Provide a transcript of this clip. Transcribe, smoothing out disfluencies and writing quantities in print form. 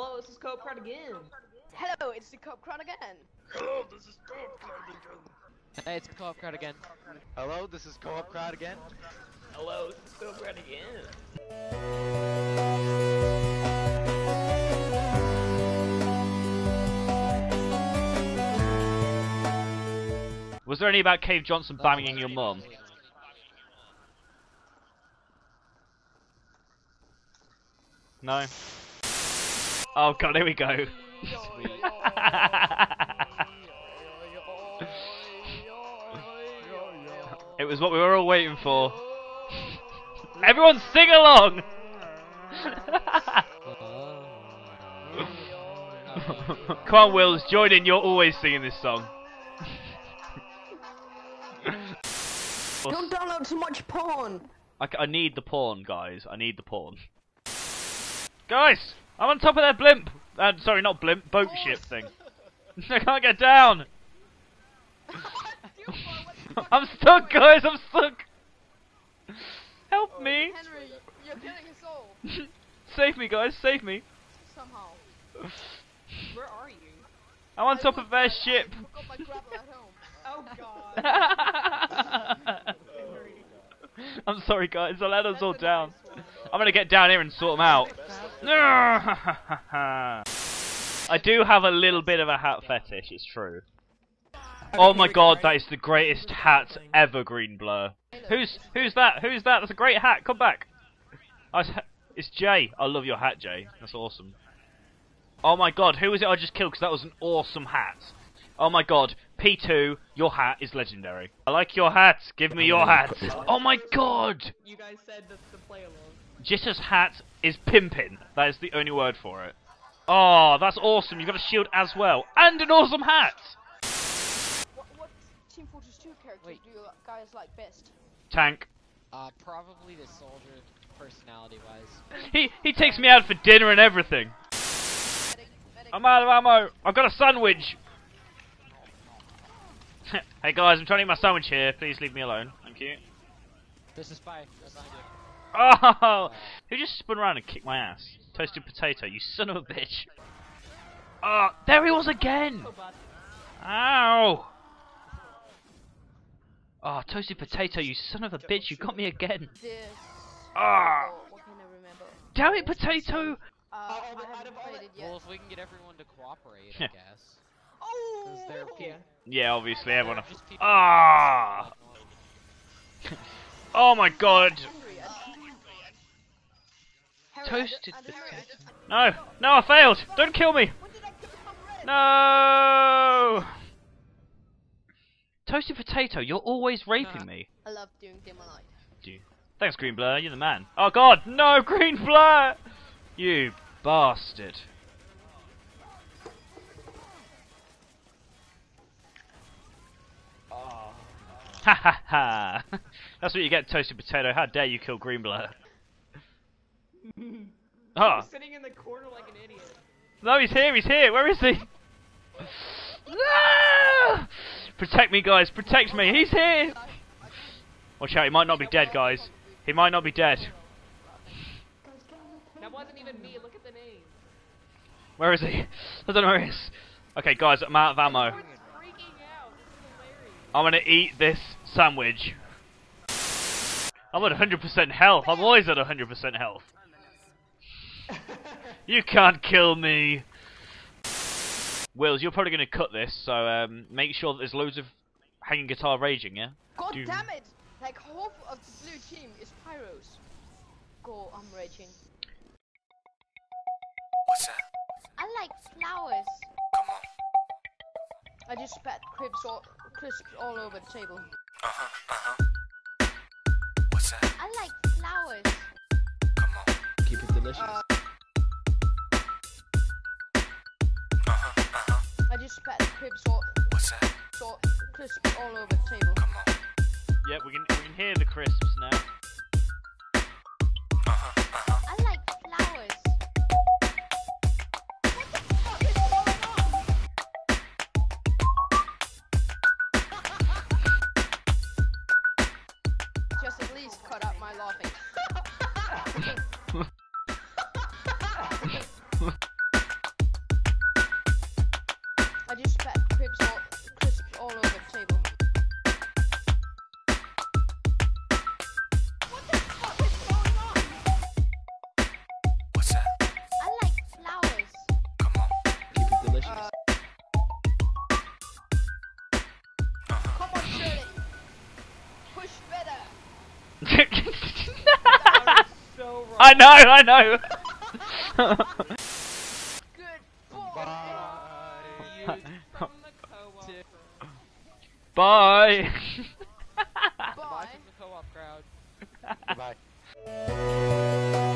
Hello, this is coopcrowd again. Hello, it's the coopcrowd again. Hello, this is coopcrowd again. Hey, it's coopcrowd again. Hello, this is coopcrowd again. Hello, this is coopcrowd again. Was there any about Cave Johnson banging your mum? No. Oh god, here we go. It was what we were all waiting for. Everyone sing along! Come on, Wills, join in, you're always singing this song. Don't download so much porn! I need the porn, guys. I need the porn. Guys! I'm on top of their blimp! Sorry, not blimp, boat ship thing. I can't get down! I'm stuck, guys! I'm stuck! Help me! Henry, you're killing us all! Save me, guys! Save me! Somehow. Where are you? I'm on top of their ship! I forgot my gravel at home. Oh god! I'm sorry, guys. I let us all down. I'm gonna get down here and sort them out. I do have a little bit of a hat fetish, it's true. Oh my god, that is the greatest hat ever, Green Blur. Who's that? Who's that? That's a great hat, come back. It's Jay. I love your hat, Jay. That's awesome. Oh my god, who was it I just killed? Because that was an awesome hat. Oh my god, P2, your hat is legendary. I like your hat, give me your hat. Oh my god! You guys said that's the play along. Jitter's hat is pimpin'. That is the only word for it. Oh, that's awesome, you've got a shield as well. And an awesome hat! What Team Fortress 2 characters do you guys like best? Tank. Probably the soldier, personality-wise. He takes me out for dinner and everything. I'm out of ammo, I've got a sandwich! Hey guys, I'm trying to eat my sandwich here. Please leave me alone. Thank you. There's a spy. Oh! Who just spun around and kicked my ass? Toasted Potato, you son of a bitch. Oh, there he was again! Ow! Oh, Toasted Potato, you son of a bitch, you got me again. Ah! Oh. Damn it, Potato! Well, if we can get everyone to cooperate, I guess. Yeah, obviously everyone. Ah! Oh my god! Toasted Potato. No, no, I failed. Don't kill me. No. Toasted Potato, you're always raping me. I love doing dim light. Thanks, Green Blur. You're the man. Oh god, no, Green Blur! You bastard. Ha ha ha! That's what you get, Toasted Potato. How dare you kill Green Blur? Oh. He's sitting in the corner like an idiot. No, he's here. He's here. Where is he? Ah! Protect me, guys. Protect me. He's here. Watch out. He might not be dead, guys. He might not be dead. That wasn't even me. Look at the name. Where is he? I don't know where he is. Okay, guys. I'm out of ammo. I'm gonna eat this sandwich. I'm at 100% health. I'm always at 100% health. You can't kill me. Wills, you're probably gonna cut this, so make sure that there's loads of hanging guitar raging, yeah? God damn it! Like half of the blue team is pyros. Go, I'm raging. What's that? I like flowers. Come on. I just spat crisps all over the table. What's that? I like flowers. Come on. Keep it delicious. I just spat crisps all. What's that? Crisps all over the table. Come on. Yeah, we can hear the crisps now. I like flowers. I was so wrong. I know, Good boy. Bye. From the co-op. Bye. Bye. Bye from the co-op crowd. Bye.